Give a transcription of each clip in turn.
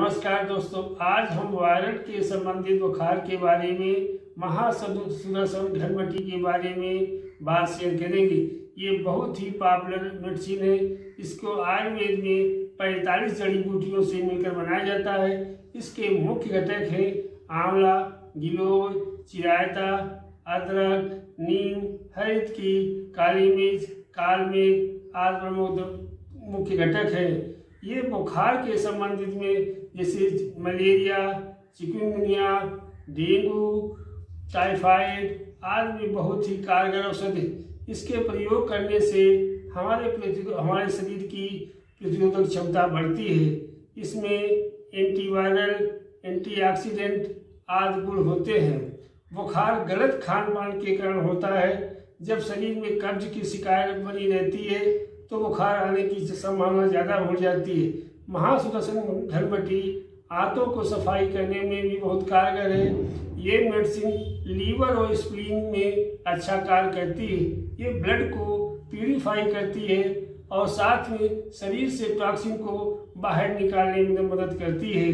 नमस्कार दोस्तों, आज हम वायरल के संबंधित बुखार के बारे में महासुदर्शन घनवटी के बारे में बात शेयर करेंगे। ये बहुत ही पॉपुलर मेडिसिन है। इसको आयुर्वेद में 45 जड़ी बूटियों से मिलकर बनाया जाता है। इसके मुख्य घटक हैं आंवला, गिलोय, चिरायता, अदरक, नीम, हरित की, कालीमिर्च, कालमेघ, आदमोद मुख्य घटक है। ये बुखार के संबंधित में जैसे मलेरिया, चिकनगुनिया, डेंगू, टाइफाइड आदि में बहुत ही कारगर औषध है। इसके प्रयोग करने से हमारे शरीर की प्रतिरोधक क्षमता बढ़ती है। इसमें एंटीवायरल, एंटीऑक्सीडेंट आदि गुण होते हैं। बुखार गलत खान पान के कारण होता है। जब शरीर में कब्ज की शिकायत बनी रहती है तो बुखार आने की संभावना ज़्यादा हो जाती है। महासुदर्शन घनवटी आंतों को सफाई करने में भी बहुत कारगर है। ये मेडिसिन लीवर और स्प्लीन में अच्छा कार्य करती है। ये ब्लड को प्यूरिफाई करती है और साथ में शरीर से टॉक्सिन को बाहर निकालने में मदद करती है।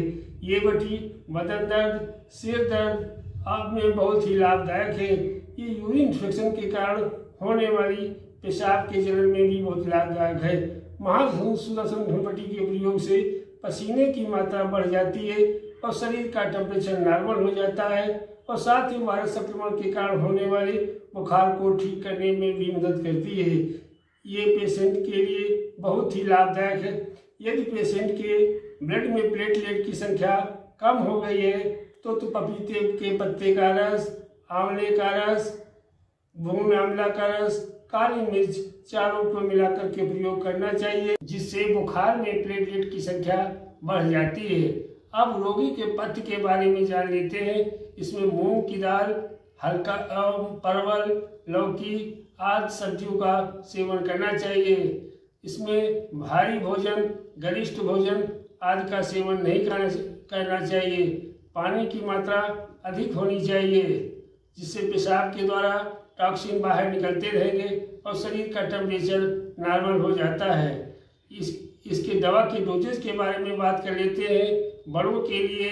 ये बटी बदन दर्द, सिर दर्द अब में बहुत ही लाभदायक है। ये यूरिन इन्फेक्शन के कारण होने वाली पेशाब के जलन में भी बहुत लाभदायक है। महासुदर्शन घनवटी के प्रयोग से पसीने की मात्रा बढ़ जाती है और शरीर का टेम्परेचर नॉर्मल हो जाता है और साथ ही वायरस संक्रमण के कारण होने वाले बुखार को ठीक करने में भी मदद करती है। ये पेशेंट के लिए बहुत ही लाभदायक है। यदि पेशेंट के ब्लड में प्लेटलेट की संख्या कम हो गई है तो पपीते के पत्ते का रस, आंवले का रस, भून आंवला का रस, काली मिर्च चारों को मिलाकर के प्रयोग करना चाहिए, जिससे बुखार में प्लेटलेट की संख्या बढ़ जाती है। अब रोगी के पथ्य के बारे में जान लेते हैं। इसमें मूंग की दाल, हल्का परवल, लौकी आदि सब्जियों का सेवन करना चाहिए। इसमें भारी भोजन, गरिष्ठ भोजन आदि का सेवन नहीं करना चाहिए। पानी की मात्रा अधिक होनी चाहिए, जिससे पेशाब के द्वारा टॉक्सिन बाहर निकलते रहेंगे और शरीर का टेम्परेचर नॉर्मल हो जाता है। इसके दवा के डोजेज के बारे में बात कर लेते हैं। बड़ों के लिए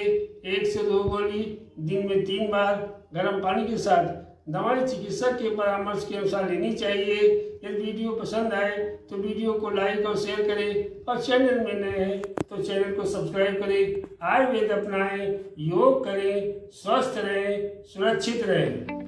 1 से 2 गोली दिन में 3 बार गर्म पानी के साथ दवाएं चिकित्सक के परामर्श के अनुसार लेनी चाहिए। यदि वीडियो पसंद आए तो वीडियो को लाइक और शेयर करें और चैनल में नए हैं तो चैनल को सब्सक्राइब करें। आयुर्वेद अपनाएं, योग करें, स्वस्थ रहें, सुरक्षित रहें।